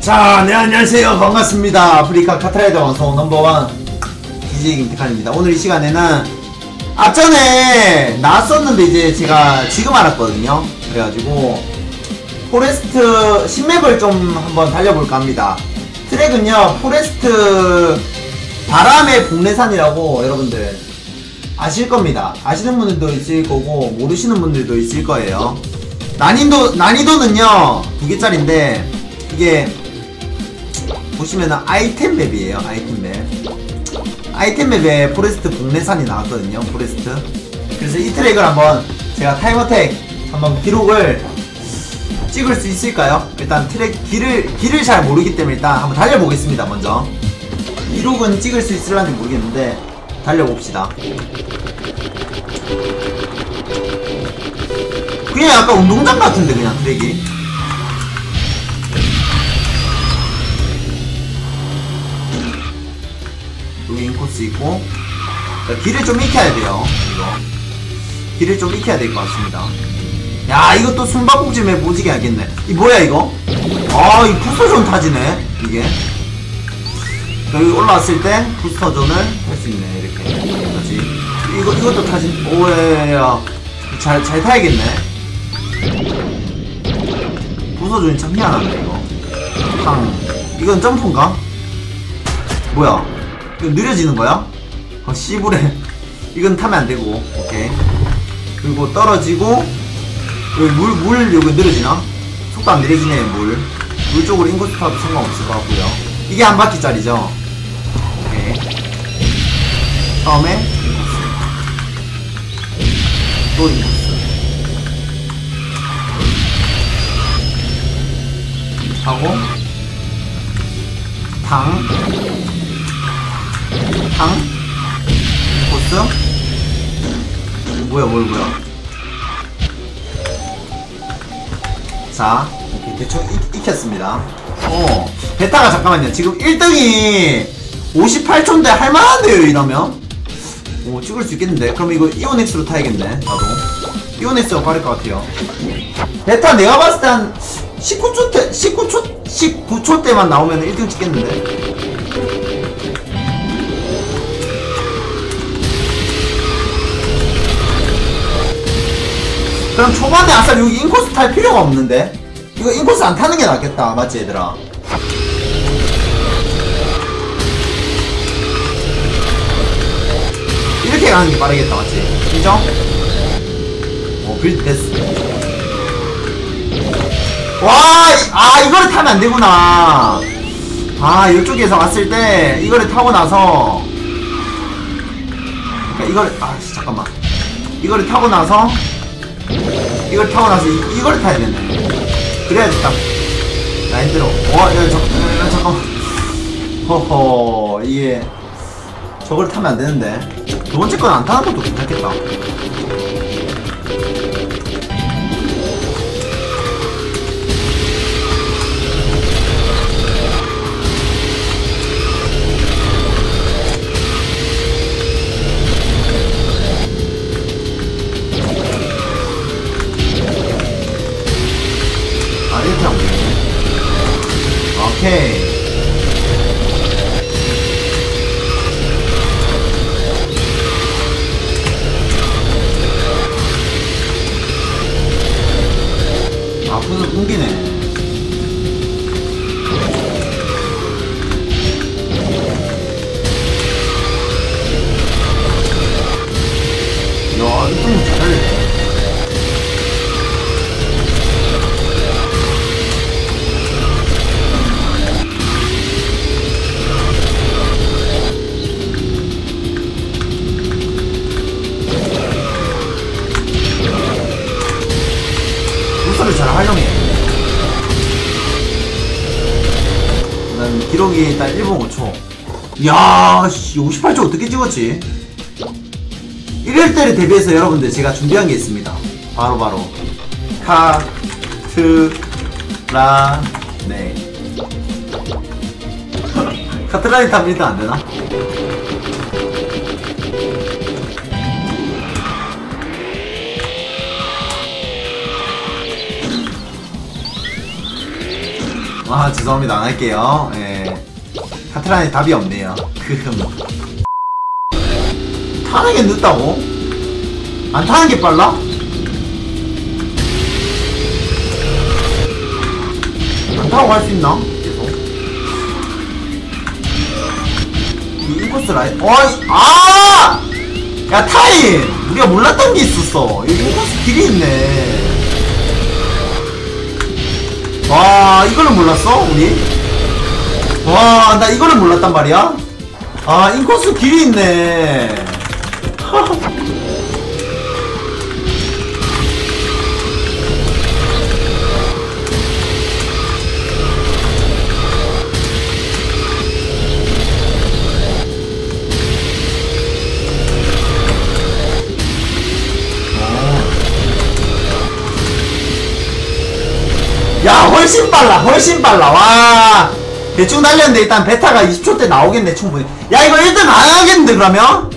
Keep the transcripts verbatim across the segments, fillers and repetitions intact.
자, 네, 안녕하세요. 반갑습니다. 아프리카 카트라이더 방송 넘버원 디제이 김태칸입니다. 오늘 이 시간에는 앞전에 나왔었는데 이제 제가 지금 알았거든요. 그래가지고 포레스트 신맵을 좀 한번 달려볼까 합니다. 트랙은요, 포레스트 바람의 봉래산이라고 여러분들 아실 겁니다. 아시는 분들도 있을 거고 모르시는 분들도 있을 거예요. 난이도, 난이도는요 두 개짜리인데 이게 보시면은 아이템맵이에요. 아이템맵 아이템맵에 포레스트 봉래산이 나왔거든요. 포레스트. 그래서 이 트랙을 한번 제가 타임어택 한번 기록을 찍을 수 있을까요? 일단 트랙 길을 길을 잘 모르기 때문에 일단 한번 달려보겠습니다. 먼저 기록은 찍을 수 있을란지 모르겠는데 달려봅시다. 그냥 약간 운동장 같은데 그냥 트랙이. 여기 인코스 있고, 길을 좀 익혀야 돼요. 이거 길을 좀 익혀야 될 것 같습니다. 야, 이것도 숨바꼭질 맵 오지게 알겠네. 이 뭐야 이거? 아, 이 부스터존 타지네 이게. 여기 올라왔을 때 부스터존을 할 수 있네. 이렇게 여기까지. 이거 이것도 타지. 오야야야. 잘 잘 타야겠네. 부스터존이 참 희한하네 이거. 탕. 이건 점프인가? 뭐야? 느려지는 거야? 어, 씨부레. 이건 타면 안 되고, 오케이. 그리고 떨어지고, 여기 물, 물, 여기 느려지나? 속도 안 느려지네, 물. 물 쪽으로 인코스 타도 상관없을 것 같고요. 이게 한 바퀴짜리죠? 오케이. 처음에, 인코스. 또 인코스. 하고, 당. 당? 인코스? 뭐야 뭐야 뭐야. 자, 이렇게 대충 익, 익혔습니다. 어, 베타가 잠깐만요. 지금 일 등이 오십팔 초인데 할만한데요 이러면? 오, 찍을 수 있겠는데? 그럼 이거 이오넥스로 타야겠네. 나도 이오넥스가 빠를 것 같아요. 베타 내가 봤을 때 한 십구 초 때 십구 초? 십구 초 때만 나오면 일 등 찍겠는데? 그럼 초반에 아싸 여기 인코스 탈 필요가 없는데? 이거 인코스 안 타는 게 낫겠다. 맞지 얘들아? 이렇게 가는 게 빠르겠다. 맞지? 인정? 오, 빌드 됐어. 와! 아, 이거를 타면 안 되구나. 아, 이쪽에서 왔을 때 이거를 타고 나서 그러니까 이걸, 아, 잠깐만. 이거를 타고 나서 이걸 타고 나서 이, 이걸 타야 되네. 그래야지 딱 라인 들어. 와, 야, 저, 야, 잠깐만. 허허, 이게 저걸 타면 안 되는데. 두 번째 건 안 타는 것도 괜찮겠다. 오케이. 아, 앞으로 끊기네. 야, 이건 잘. 잘 활용해. 난 기록이 일단 일 분 오 초. 이야, 씨, 오십팔 초 어떻게 찍었지? 이럴 때를 대비해서 여러분들 제가 준비한 게 있습니다. 바로바로 카트라네. 카트라네 타면 일단 안되나? 아 죄송합니다 안 할게요. 예. 카트라이더 답이 없네요. 크흠. 타는 게 늦다고? 안 타는 게 빨라? 안 타고 갈 수 있나? 계속. 이 인코스 라인. 어이 아! 야 타임! 우리가 몰랐던 게 있었어. 여기 인코스 길이 있네. 와 이거를 몰랐어 우리? 와 나 이거를 몰랐단 말이야? 아 인코스 길이 있네. 야 훨씬 빨라 훨씬 빨라. 와 대충 달렸는데 일단 베타가 이십 초 때 나오겠네 충분히. 야 이거 일 등 안 하겠는데 그러면?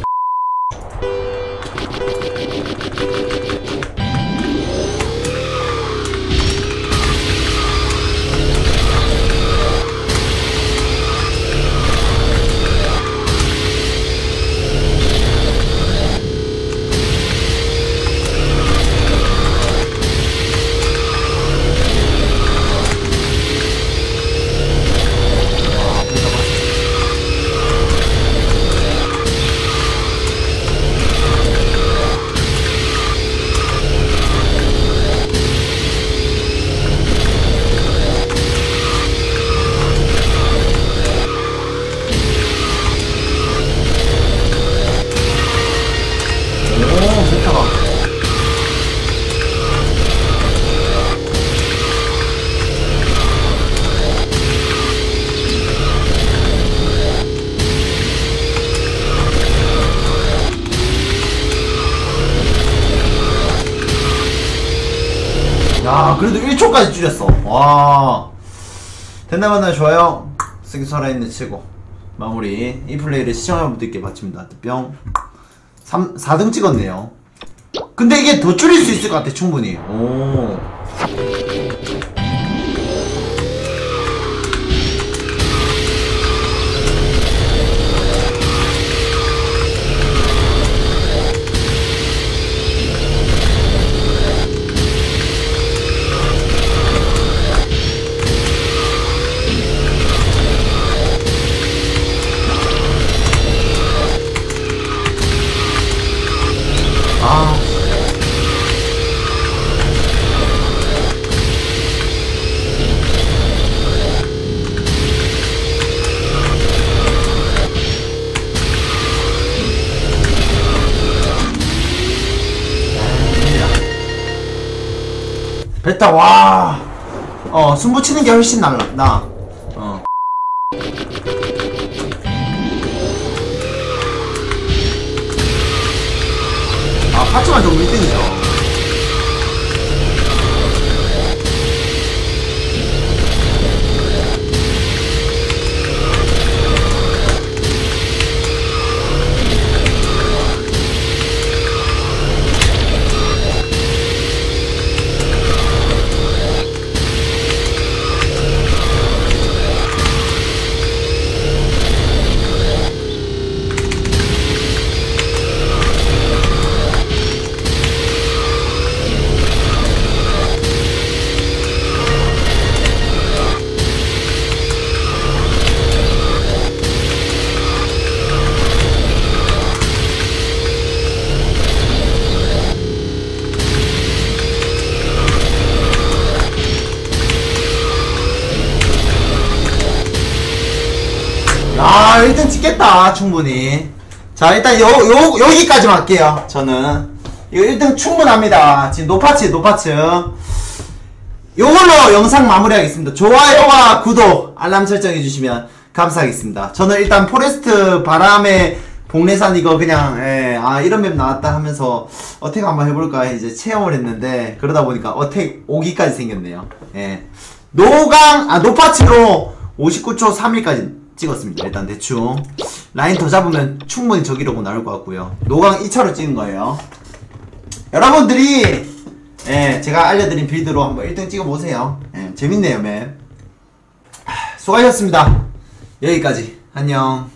야 그래도 일 초까지 줄였어. 와 된다만나 좋아요 쓰기 살아있는 치고 마무리. 이 플레이를 시청한 분들께 마칩니다. 뿅. 삼, 사 등 찍었네요. 근데 이게 더 줄일 수 있을 것 같아 충분히. 오 베타 와, 어 숨붙이는 게 훨씬 날라 나. 어. 아 파츠만 좀 일 등이죠. 아 일단 찍겠다 충분히. 자 일단 요, 요, 여기까지만 할게요. 저는 이거 일 등 충분합니다. 지금 노파츠 노파츠 요걸로 영상 마무리하겠습니다. 좋아요와 구독 알람 설정 해주시면 감사하겠습니다. 저는 일단 포레스트 바람에 봉래산 이거 그냥 예, 아 이런 맵 나왔다 하면서 어택 한번 해볼까 이제 체험을 했는데 그러다 보니까 어택 오기까지 생겼네요. 예. 노강 아 노파츠로 오십구 초 삼 일까지 찍었습니다. 일단 대충 라인 더 잡으면 충분히 저기로고 나올 것 같고요. 노강 이 차로 찍은 거예요. 여러분들이 예, 제가 알려드린 빌드로 한번 일 등 찍어보세요. 예, 재밌네요 맵. 수고하셨습니다. 여기까지. 안녕.